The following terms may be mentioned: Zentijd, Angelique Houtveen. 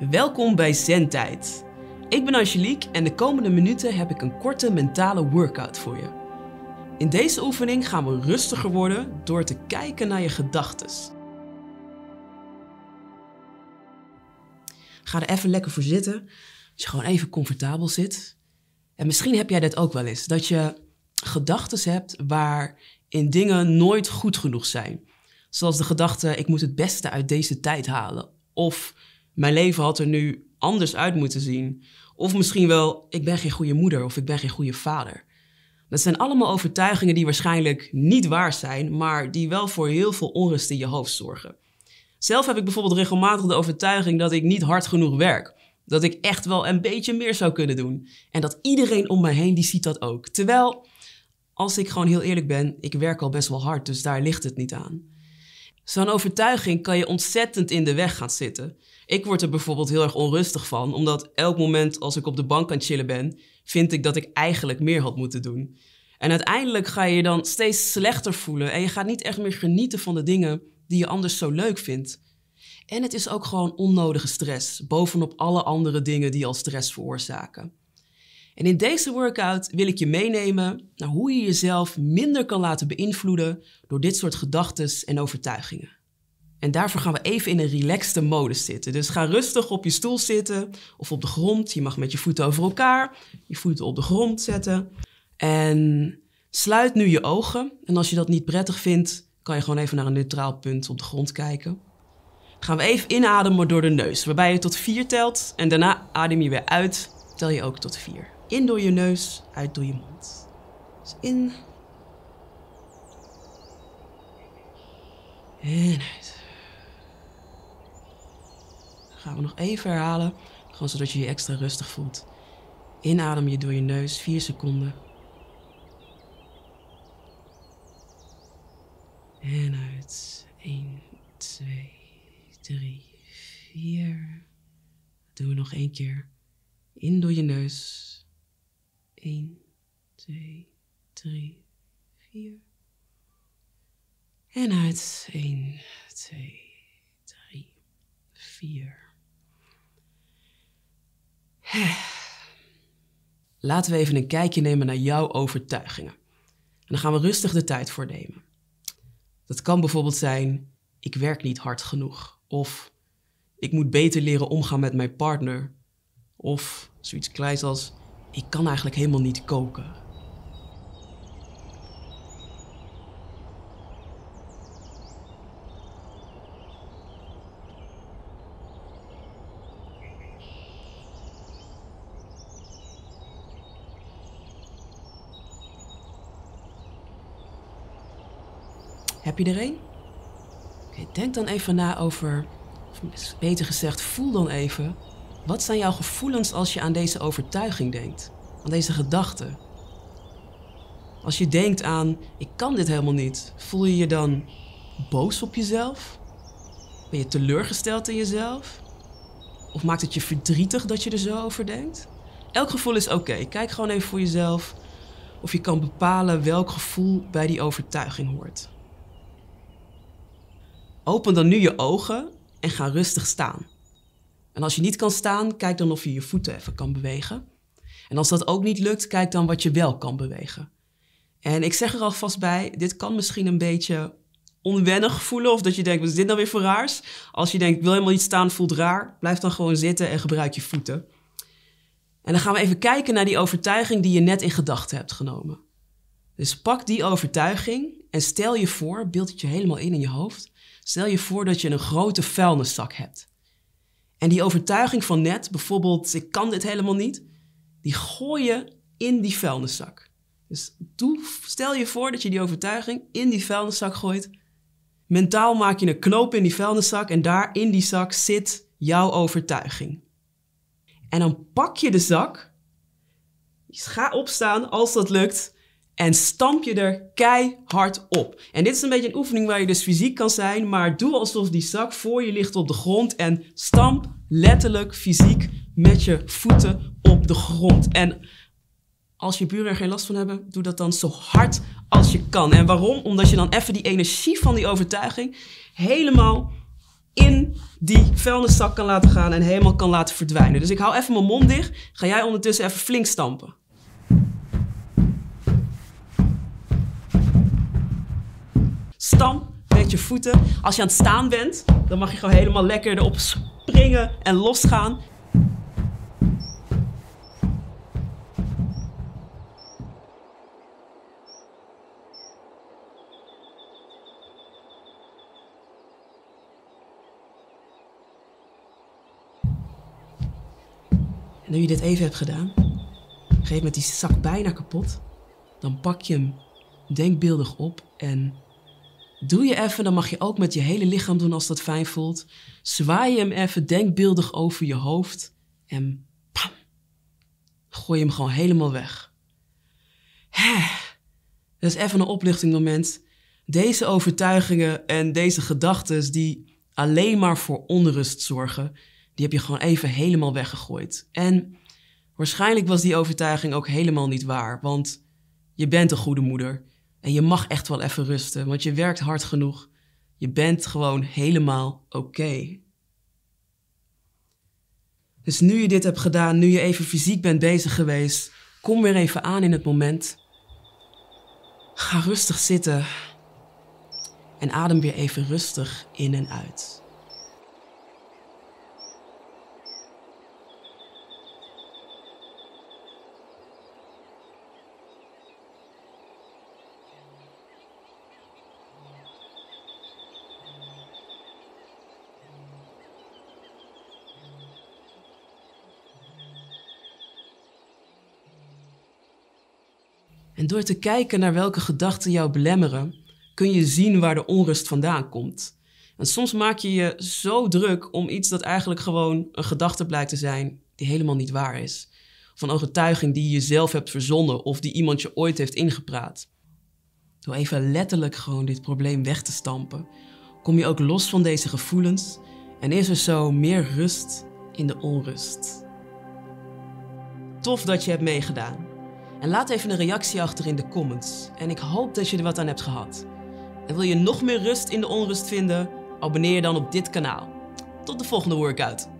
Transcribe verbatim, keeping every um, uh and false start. Welkom bij Zentijd. Ik ben Angelique en de komende minuten heb ik een korte mentale workout voor je. In deze oefening gaan we rustiger worden door te kijken naar je gedachten. Ga er even lekker voor zitten, dat je gewoon even comfortabel zit. En misschien heb jij dit ook wel eens, dat je gedachten hebt waarin dingen nooit goed genoeg zijn. Zoals de gedachte, ik moet het beste uit deze tijd halen. Of, mijn leven had er nu anders uit moeten zien. Of misschien wel, ik ben geen goede moeder of ik ben geen goede vader. Dat zijn allemaal overtuigingen die waarschijnlijk niet waar zijn, maar die wel voor heel veel onrust in je hoofd zorgen. Zelf heb ik bijvoorbeeld regelmatig de overtuiging dat ik niet hard genoeg werk. Dat ik echt wel een beetje meer zou kunnen doen. En dat iedereen om mij heen die ziet dat ook. Terwijl, als ik gewoon heel eerlijk ben, ik werk al best wel hard, dus daar ligt het niet aan. Zo'n overtuiging kan je ontzettend in de weg gaan zitten. Ik word er bijvoorbeeld heel erg onrustig van, omdat elk moment als ik op de bank aan het chillen ben, vind ik dat ik eigenlijk meer had moeten doen. En uiteindelijk ga je je dan steeds slechter voelen en je gaat niet echt meer genieten van de dingen die je anders zo leuk vindt. En het is ook gewoon onnodige stress, bovenop alle andere dingen die al stress veroorzaken. En in deze workout wil ik je meenemen naar hoe je jezelf minder kan laten beïnvloeden door dit soort gedachten en overtuigingen. En daarvoor gaan we even in een relaxte modus zitten. Dus ga rustig op je stoel zitten of op de grond. Je mag met je voeten over elkaar, je voeten op de grond zetten. En sluit nu je ogen. En als je dat niet prettig vindt, kan je gewoon even naar een neutraal punt op de grond kijken. Dan gaan we even inademen door de neus, waarbij je tot vier telt. En daarna adem je weer uit, tel je ook tot vier. In door je neus, uit door je mond. Dus in. En uit. Dat gaan we nog even herhalen, gewoon zodat je je extra rustig voelt. Inadem je door je neus, vier seconden. En uit. één, twee, drie, vier. Dat doen we nog één keer. In door je neus. één, twee, drie, vier. En uit. één, twee, drie, vier. Laten we even een kijkje nemen naar jouw overtuigingen. En dan gaan we rustig de tijd voor nemen. Dat kan bijvoorbeeld zijn, ik werk niet hard genoeg. Of, ik moet beter leren omgaan met mijn partner. Of, zoiets kleins als, ik kan eigenlijk helemaal niet koken. Heb je er een? Oké, denk dan even na over, of beter gezegd, voel dan even. Wat zijn jouw gevoelens als je aan deze overtuiging denkt? Aan deze gedachten? Als je denkt aan, ik kan dit helemaal niet, voel je je dan boos op jezelf? Ben je teleurgesteld in jezelf? Of maakt het je verdrietig dat je er zo over denkt? Elk gevoel is oké. Okay. Kijk gewoon even voor jezelf of je kan bepalen welk gevoel bij die overtuiging hoort. Open dan nu je ogen en ga rustig staan. En als je niet kan staan, kijk dan of je je voeten even kan bewegen. En als dat ook niet lukt, kijk dan wat je wel kan bewegen. En ik zeg er alvast bij, dit kan misschien een beetje onwennig voelen. Of dat je denkt, wat is dit nou weer voor raars? Als je denkt, ik wil helemaal niet staan, voelt raar. Blijf dan gewoon zitten en gebruik je voeten. En dan gaan we even kijken naar die overtuiging die je net in gedachten hebt genomen. Dus pak die overtuiging en stel je voor, beeld het je helemaal in in je hoofd. Stel je voor dat je een grote vuilniszak hebt. En die overtuiging van net, bijvoorbeeld, ik kan dit helemaal niet, die gooi je in die vuilniszak. Dus doe, stel je voor dat je die overtuiging in die vuilniszak gooit. Mentaal maak je een knoop in die vuilniszak en daar in die zak zit jouw overtuiging. En dan pak je de zak, ga opstaan als dat lukt en stamp je er keihard op. En dit is een beetje een oefening waar je dus fysiek kan zijn, maar doe alsof die zak voor je ligt op de grond en stamp letterlijk fysiek met je voeten op de grond. En als je buren er geen last van hebben, doe dat dan zo hard als je kan. En waarom? Omdat je dan even die energie van die overtuiging helemaal in die vuilniszak kan laten gaan en helemaal kan laten verdwijnen. Dus ik hou even mijn mond dicht. Ga jij ondertussen even flink stampen. Stamp met je voeten. Als je aan het staan bent, dan mag je gewoon helemaal lekker erop springen en losgaan. En nu je dit even hebt gedaan, geef met die zak bijna kapot, dan pak je hem denkbeeldig op en doe je even, dan mag je ook met je hele lichaam doen als dat fijn voelt. Zwaai je hem even denkbeeldig over je hoofd en pam, gooi je hem gewoon helemaal weg. Dat is even een opluchtingmoment. Deze overtuigingen en deze gedachten die alleen maar voor onrust zorgen, die heb je gewoon even helemaal weggegooid. En waarschijnlijk was die overtuiging ook helemaal niet waar. Want je bent een goede moeder. En je mag echt wel even rusten. Want je werkt hard genoeg. Je bent gewoon helemaal oké. Dus nu je dit hebt gedaan, nu je even fysiek bent bezig geweest, kom weer even aan in het moment. Ga rustig zitten. En adem weer even rustig in en uit. En door te kijken naar welke gedachten jou belemmeren, kun je zien waar de onrust vandaan komt. En soms maak je je zo druk om iets dat eigenlijk gewoon een gedachte blijkt te zijn die helemaal niet waar is. Of een overtuiging die je zelf hebt verzonnen of die iemand je ooit heeft ingepraat. Door even letterlijk gewoon dit probleem weg te stampen, kom je ook los van deze gevoelens en is er zo meer rust in de onrust. Tof dat je hebt meegedaan. En laat even een reactie achter in de comments. En ik hoop dat je er wat aan hebt gehad. En wil je nog meer rust in de onrust vinden? Abonneer je dan op dit kanaal. Tot de volgende workout.